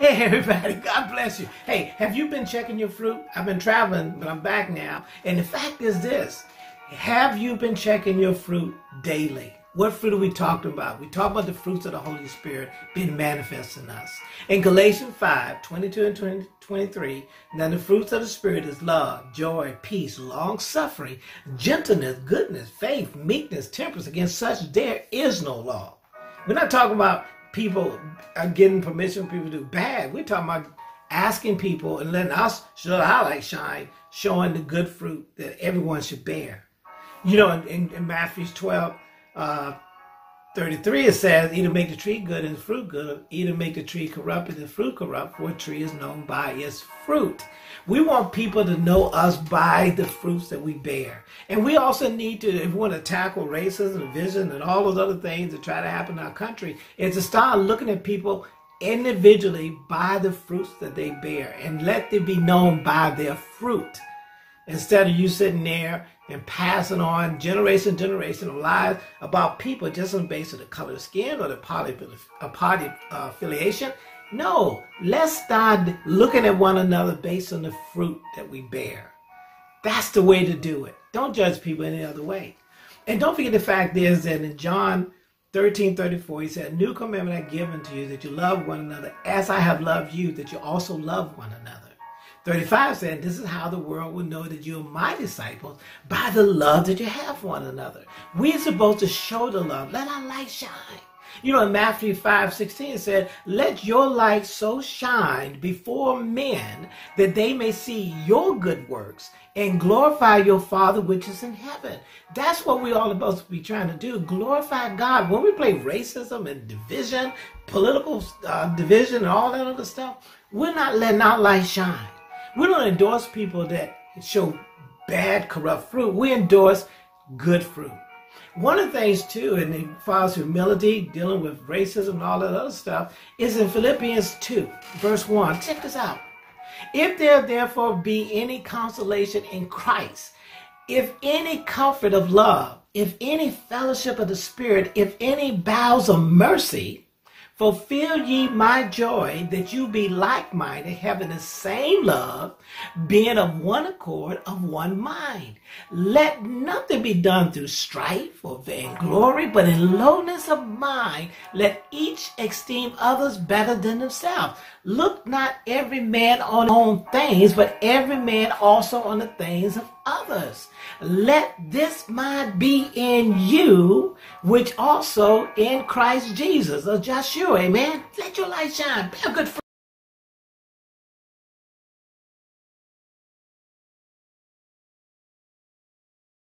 Hey everybody, God bless you. Hey, have you been checking your fruit? I've been traveling, but I'm back now. And the fact is this, have you been checking your fruit daily? What fruit are we talking about? We talk about the fruits of the Holy Spirit being manifest in us. In Galatians 5, 22 and 23, now the fruits of the Spirit is love, joy, peace, long-suffering, gentleness, goodness, faith, meekness, temperance. Against such there is no law. We're not talking about people getting permission for people to do bad. We're talking about asking people and letting us show the highlight shine, showing the good fruit that everyone should bear. You know, in Matthew 12, 33, it says, either make the tree good and the fruit good, either make the tree corrupt and the fruit corrupt, for a tree is known by its fruit. We want people to know us by the fruits that we bear. And we also need to, if we want to tackle racism, vision, and all those other things that try to happen in our country, is to start looking at people individually by the fruits that they bear and let them be known by their fruit. Instead of you sitting there and passing on generation to generation of lies about people just on the basis of the color of skin or the party affiliation. No, let's start looking at one another based on the fruit that we bear. That's the way to do it. Don't judge people any other way. And don't forget the fact is that in John 13:34, he said, a new commandment I give unto you, that you love one another as I have loved you, that you also love one another. 35 said, this is how the world will know that you are my disciples, by the love that you have for one another. We're supposed to show the love. Let our light shine. You know, in Matthew 5:16 it said, let your light so shine before men that they may see your good works and glorify your Father which is in heaven. That's what we're all supposed to be trying to do, glorify God. When we play racism and division, political division and all that other stuff, we're not letting our light shine. We don't endorse people that show bad, corrupt fruit. We endorse good fruit. One of the things, too, and it follows humility, dealing with racism and all that other stuff, is in Philippians 2, verse 1. Check this out. If there therefore be any consolation in Christ, if any comfort of love, if any fellowship of the Spirit, if any bowels of mercy, fulfill ye my joy, that you be like-minded, having the same love, being of one accord, of one mind. Let nothing be done through strife or vainglory, but in lowliness of mind, let each esteem others better than themselves. Look not every man on his own things, but every man also on the things of others. Let this mind be in you, which also in Christ Jesus, or Joshua. Amen. Let your light shine. Be a good friend.